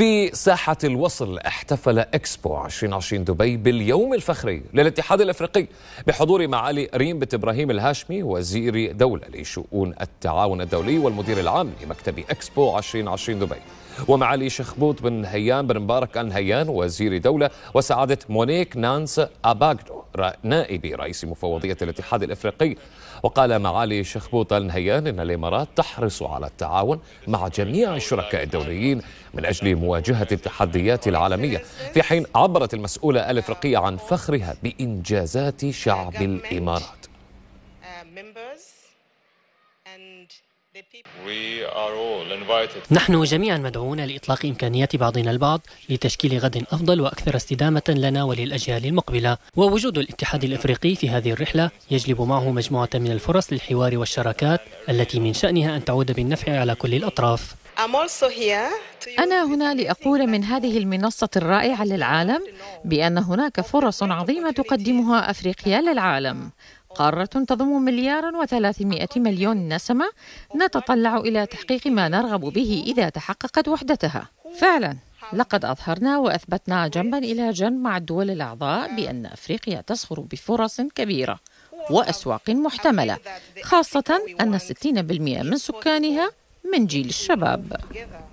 في ساحة الوصل احتفل اكسبو 2020 دبي باليوم الفخري للاتحاد الإفريقي بحضور معالي ريم بنت ابراهيم الهاشمي وزير دولة لشؤون التعاون الدولي والمدير العام لمكتب اكسبو 2020 دبي، ومعالي شخبوط بن هيان بن مبارك ال هيان وزير دولة، وسعادة مونيك نانس اباغدو نائب رئيس مفوضية الاتحاد الإفريقي. وقال معالي شخبوط بن هيان إن الإمارات تحرص على التعاون مع جميع الشركاء الدوليين من أجل مواجهة التحديات العالمية، في حين عبرت المسؤولة الإفريقية عن فخرها بإنجازات شعب الإمارات. نحن جميعا مدعوون لإطلاق إمكانيات بعضنا البعض لتشكيل غد أفضل وأكثر استدامة لنا وللأجيال المقبلة، ووجود الاتحاد الإفريقي في هذه الرحلة يجلب معه مجموعة من الفرص للحوار والشراكات التي من شأنها أن تعود بالنفع على كل الأطراف. أنا هنا لأقول من هذه المنصة الرائعة للعالم بأن هناك فرص عظيمة تقدمها أفريقيا للعالم، قارة تضم 1,300,000,000 نسمة، نتطلع إلى تحقيق ما نرغب به إذا تحققت وحدتها. فعلا لقد أظهرنا وأثبتنا جنبا إلى جنب مع الدول الأعضاء بأن أفريقيا تزخر بفرص كبيرة وأسواق محتملة، خاصة أن 60% من سكانها من جيل الشباب.